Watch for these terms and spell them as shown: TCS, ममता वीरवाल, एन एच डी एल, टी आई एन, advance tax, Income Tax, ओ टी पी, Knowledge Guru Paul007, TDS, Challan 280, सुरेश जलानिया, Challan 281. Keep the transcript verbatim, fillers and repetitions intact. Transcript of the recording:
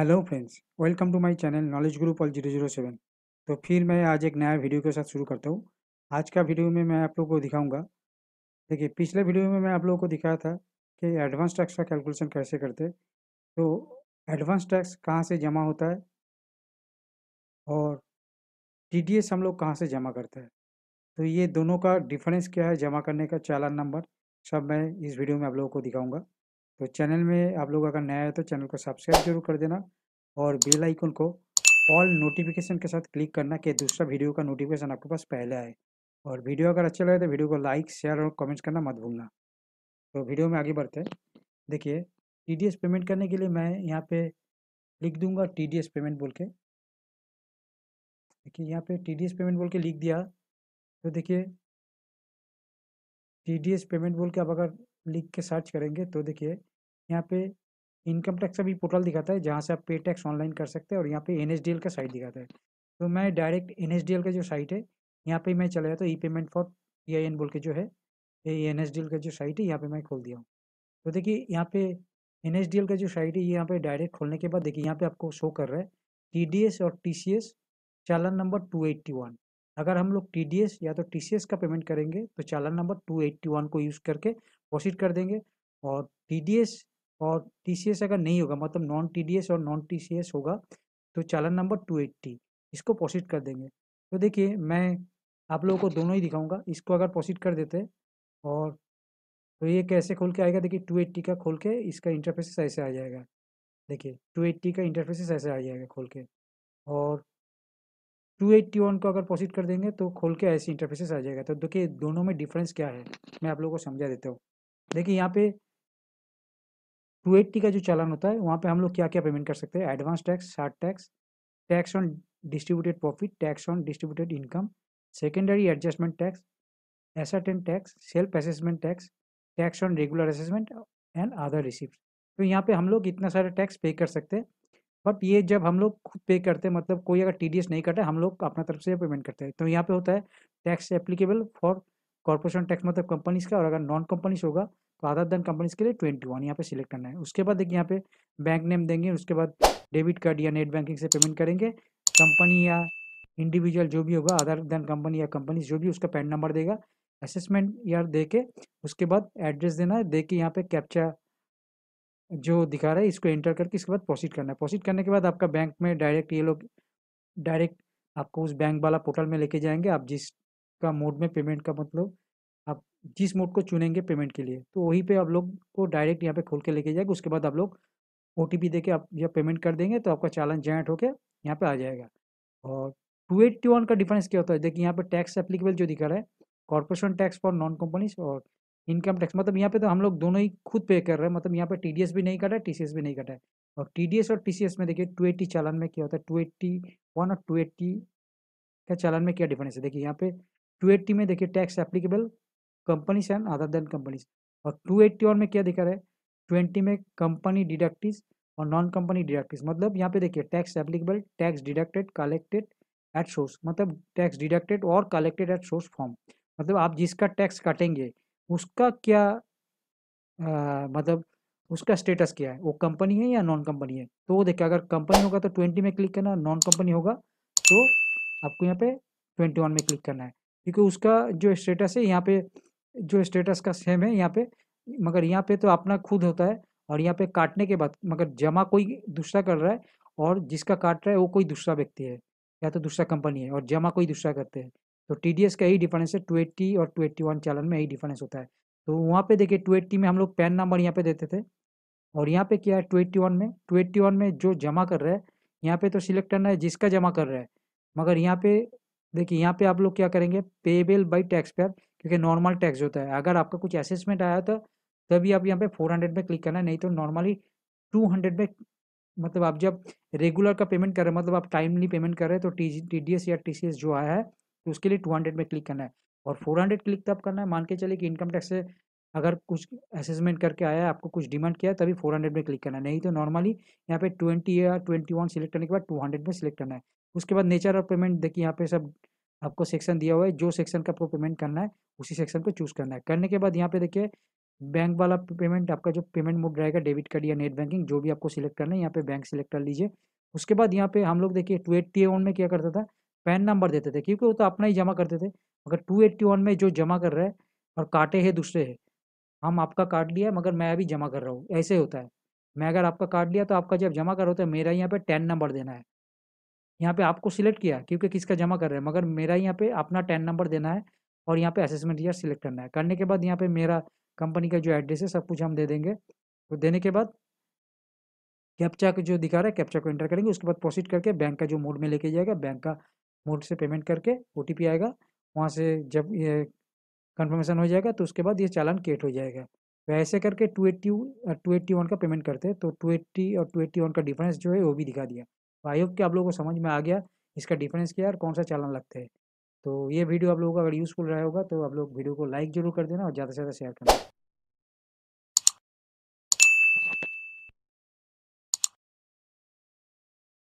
Hello friends, welcome to my channel knowledge Guru Paul zero zero seven. तो फिर मैं आज एक नया वीडियो के साथ शुरू करता हूँ। आज का वीडियो में मैं आप लोगों को दिखाऊंगा। देखिए, पिछले वीडियो में मैं आप लोगों को दिखाया था कि एडवांस टैक्स का कैलकुलेशन कैसे करते। तो एडवांस टैक्स कहाँ से जमा होता है और टी डी एस हम लोग कहाँ से जमा करते हैं, तो ये दोनों का डिफरेंस क्या है, जमा करने का चालान नंबर, सब मैं इस वीडियो में आप लोगों को दिखाऊँगा। तो चैनल में आप लोग अगर नया है तो चैनल को सब्सक्राइब जरूर कर देना और बेल आइकन को ऑल नोटिफिकेशन के साथ क्लिक करना कि दूसरा वीडियो का नोटिफिकेशन आपके पास पहले आए। और वीडियो अगर अच्छा लगे तो वीडियो को लाइक, शेयर और कमेंट्स करना मत भूलना। तो वीडियो में आगे बढ़ते हैं। देखिए, टी डी एस पेमेंट करने के लिए मैं यहाँ पे लिख दूँगा टी डी एस पेमेंट बोल के। देखिए, यहाँ पर टी डी एस पेमेंट बोल के लिख दिया। तो देखिए, टी डी एस पेमेंट बोल के आप अगर लिख के सर्च करेंगे तो देखिए यहाँ पे इनकम टैक्स का भी पोर्टल दिखाता है जहाँ से आप पे टैक्स ऑनलाइन कर सकते हैं, और यहाँ पे एन एच डी एल का साइट दिखाता है। तो मैं direct एन एच डी एल का जो साइट है यहाँ पे मैं चला जाता हूँ। E payment for टी आई एन बोल के जो है ये एन एच डी एल का जो साइट है यहाँ पे मैं खोल दिया हूँ। तो देखिए, यहाँ पे एन एच डी एल का जो साइट है ये यहाँ पे डायरेक्ट खोलने के बाद देखिए यहाँ पे आपको शो कर रहा है टी डी एस और T C S challan number two eighty one. अगर हम लोग टी डी एस या तो टी सी एस का पेमेंट करेंगे तो challan number two eighty one को यूज़ करके प्रोसीड कर देंगे, और टी डी एस और टी सी एस अगर नहीं होगा, मतलब नॉन टी डी एस और नॉन टी सी एस होगा तो चालान नंबर टू एट्टी, इसको प्रोसीड कर देंगे। तो देखिए, मैं आप लोगों को दोनों ही दिखाऊंगा। इसको अगर प्रोसीड कर देते हैं और तो ये कैसे खोल के आएगा, देखिए टू एट्टी का खोल के इसका इंटरफेस ऐसे आ जाएगा। देखिए, टू एट्टी का इंटरफेस ऐसे आ जाएगा खोल के, और टू एट्टी वन को अगर प्रोसीड कर देंगे तो खोल के ऐसे इंटरफेस आ जाएगा। तो देखिए, दोनों में डिफरेंस क्या है मैं आप लोगों को समझा देता हूँ। देखिए, यहाँ पे टू एट्टी का जो चालान होता है वहाँ पे हम लोग क्या क्या पेमेंट कर सकते हैं, advance tax, short tax, tax on distributed profit, tax on distributed income, secondary adjustment tax, एसेटेंट tax, self assessment tax, tax on regular assessment and other receipt. तो यहाँ पे हम लोग इतना सारा टैक्स पे कर सकते हैं। बट ये जब हम लोग खुद पे करते हैं, मतलब कोई अगर टी डी एस नहीं कटा, हम लोग अपना तरफ से पेमेंट करते हैं। तो यहाँ पे होता है tax applicable for corporation tax, मतलब कंपनीज का, और अगर नॉन कंपनीज होगा तो अदर देन कंपनीज के लिए ट्वेंटी वन यहाँ पे सिलेक्ट करना है। उसके बाद देखिए यहाँ पे बैंक नेम देंगे, उसके बाद डेबिट कार्ड या नेट बैंकिंग से पेमेंट करेंगे। कंपनी या इंडिविजुअल जो भी होगा, अदर देन कंपनी या कंपनीज जो भी, उसका पैन नंबर देगा, असेसमेंट यार दे के, उसके बाद एड्रेस देना है, दे के यहाँ पे कैप्चा जो दिखा रहा है इसको एंटर करके इसके बाद प्रोसीड करना है। प्रोसीड करने के बाद आपका बैंक में डायरेक्ट ये लोग डायरेक्ट आपको उस बैंक वाला पोर्टल में लेके जाएंगे। आप जिस का मोड में पेमेंट का, मतलब आप जिस मोड को चुनेंगे पेमेंट के लिए, तो वहीं पे आप लोग को डायरेक्ट यहाँ पे खोल के लेके जाएगा। उसके बाद आप लोग ओ टी पी दे के आप जब पेमेंट कर देंगे तो आपका चालान जनरेट होकर यहाँ पे आ जाएगा। और टू एट्टी वन का डिफरेंस क्या होता है, देखिए यहाँ पे टैक्स एप्लीकेबल जो दिखा रहा है, corporation tax for non companies और इनकम टैक्स, मतलब यहाँ पे तो हम लोग दोनों ही खुद पे कर रहे हैं। मतलब यहाँ पे टी डी एस भी नहीं कटा है, टी सी एस भी नहीं कटा है। और टी डी एस और टी सी एस में देखिए टू एट्टी चालान में क्या होता है, टू एट्टी वन और टू एट्टी का चालान में क्या डिफरेंस है। देखिए यहाँ पे टू एट्टी में देखिए tax applicable companies and other than companies, और टू एट्टी वन में क्या दिखा रहा है, ट्वेंटी में कंपनी डिडक्टिव और नॉन कंपनी डिडक्टिव, मतलब यहाँ पे देखिए tax applicable, tax deducted, collected at source, मतलब टैक्स डिडक्टेड और कलेक्टेड एट सोर्स फॉर्म, मतलब आप जिसका टैक्स काटेंगे उसका क्या आ, मतलब उसका स्टेटस क्या है, वो कंपनी है या नॉन कंपनी है। तो वो देखिए, अगर कंपनी होगा तो ट्वेंटी में क्लिक करना, नॉन कंपनी होगा तो आपको यहाँ पे ट्वेंटी वन में क्लिक करना है, क्योंकि उसका जो स्टेटस है यहाँ पे जो स्टेटस का सेम है यहाँ पे, मगर यहाँ पे तो अपना खुद होता है और यहाँ पे काटने के बाद, मगर जमा कोई दूसरा कर रहा है और जिसका काट रहा है वो कोई दूसरा व्यक्ति है या तो दूसरा कंपनी है, और जमा कोई दूसरा करते हैं। तो टी डी एस का यही डिफरेंस है, टू एट्टी और टू एट्टी वन चालन में यही डिफरेंस होता है। तो वहाँ पे देखिए टू एट्टी में हम लोग पैन नंबर यहाँ पे देते थे, और यहाँ पे क्या है टू एट्टी वन में टू एट्टी वन में जो जमा कर रहा है यहाँ पे तो सिलेक्ट करना है जिसका जमा कर रहा है, मगर यहाँ पे देखिए यहाँ पे आप लोग क्या करेंगे, पेबल बाय टैक्स पेयर, क्योंकि नॉर्मल टैक्स होता है। अगर आपका कुछ असेसमेंट आया था तभी आप यहाँ पे फोर हंड्रेड में क्लिक करना है, नहीं तो नॉर्मली टू हंड्रेड में, मतलब आप जब रेगुलर का पेमेंट कर रहे हैं, मतलब आप टाइमली पेमेंट कर रहे हैं, तो टी डी एस या टी सी एस जो आया है तो उसके लिए टू हंड्रेड में क्लिक करना है, और फोर हंड्रेड क्लिक तब करना है, मान के चलिए कि इनकम टैक्स से अगर कुछ असेसमेंट करके आया है, आपको कुछ डिमांड किया है, तभी फोर हंड्रेड में क्लिक करना है, नहीं तो नॉर्मली यहाँ पे ट्वेंटी या ट्वेंटी वन सिलेक्ट करने के बाद टू हंड्रेड में सिलेक्ट करना है। उसके बाद नेचर ऑफ पेमेंट देखिए यहाँ पे सब आपको सेक्शन दिया हुआ है, जो सेक्शन का आपको पेमेंट करना है उसी सेक्शन को चूज़ करना है। करने के बाद यहाँ पे देखिए बैंक वाला पेमेंट आपका जो पेमेंट मोड रहेगा डेबिट कार्ड या नेट बैंकिंग जो भी आपको सिलेक्ट करना है, यहाँ पे बैंक सिलेक्ट कर लीजिए। उसके बाद यहाँ पे हम लोग देखिए टू एट्टी वन में क्या करता था, पैन नंबर देते थे क्योंकि वो तो अपना ही जमा करते थे। मगर टू एट्टी वन में जो जमा कर रहा है और काटे है दूसरे है, हम आपका काट लिया मगर मैं अभी जमा कर रहा हूँ, ऐसे होता है। मैं अगर आपका काट लिया तो आपका जब जमा कर रहा होता है, मेरा यहाँ पे टेन नंबर देना है। यहाँ पे आपको सिलेक्ट किया क्योंकि किसका जमा कर रहे हैं, मगर मेरा यहाँ पे अपना टेन नंबर देना है और यहाँ पे असेसमेंट ईयर सिलेक्ट करना है। करने के बाद यहाँ पे मेरा कंपनी का जो एड्रेस है सब कुछ हम दे देंगे। तो देने के बाद कैप्चा जो दिखा रहा है कैप्चा को एंटर करेंगे। उसके बाद प्रोसीड करके बैंक का जो मोड में लेके जाएगा, बैंक का मोड से पेमेंट करके ओ टी पी आएगा, वहाँ से जब ये कन्फर्मेशन हो जाएगा तो उसके बाद ये चालान क्रिएट हो जाएगा। तो ऐसे करके two eighty two eighty one का पेमेंट करते हैं। तो टू एट्टी और टू एट्टी वन का डिफरेंस जो है वो भी दिखा दिया। तो आयोग के आप लोगों को समझ में आ गया इसका डिफरेंस क्या है और कौन सा चालान लगते हैं। तो ये वीडियो आप लोगों का अगर यूज़फुल रहा होगा तो आप लोग वीडियो को लाइक जरूर कर देना और ज़्यादा से ज़्यादा शेयर करना।